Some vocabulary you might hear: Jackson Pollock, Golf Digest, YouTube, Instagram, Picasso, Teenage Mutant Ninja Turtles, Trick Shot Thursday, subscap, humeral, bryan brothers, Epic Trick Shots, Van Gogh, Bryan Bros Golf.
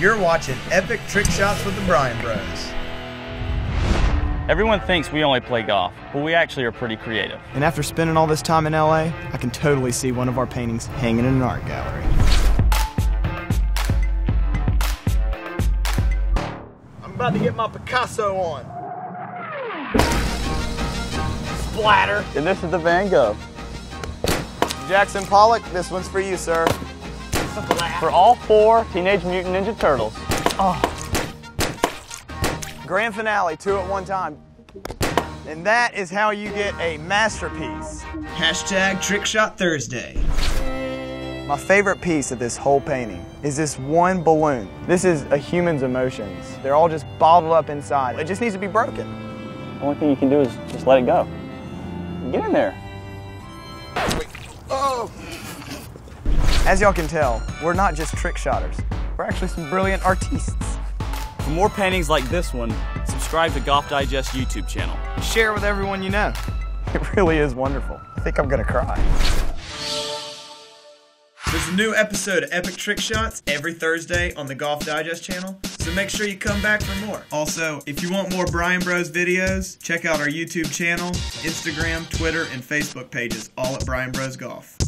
You're watching Epic Trick Shots with the Bryan Bros. Everyone thinks we only play golf, but we actually are pretty creative. And after spending all this time in LA, I can totally see one of our paintings hanging in an art gallery. I'm about to get my Picasso on. Splatter. And this is the Van Gogh. Jackson Pollock, this one's for you, sir. For all four Teenage Mutant Ninja Turtles. Oh. Grand finale, two at one time. And that is how you get a masterpiece. Hashtag Trick Shot Thursday. My favorite piece of this whole painting is this one balloon. This is a human's emotions. They're all just bottled up inside. It just needs to be broken. The only thing you can do is just let it go. Get in there. Wait. Oh! As y'all can tell, we're not just trick shotters. We're actually some brilliant artists. For more paintings like this one, subscribe to Golf Digest YouTube channel. Share with everyone you know. It really is wonderful. I think I'm gonna cry. There's a new episode of Epic Trick Shots every Thursday on the Golf Digest channel, so make sure you come back for more. Also, if you want more Bryan Bros videos, check out our YouTube channel, Instagram, Twitter, and Facebook pages, all at Bryan Bros Golf.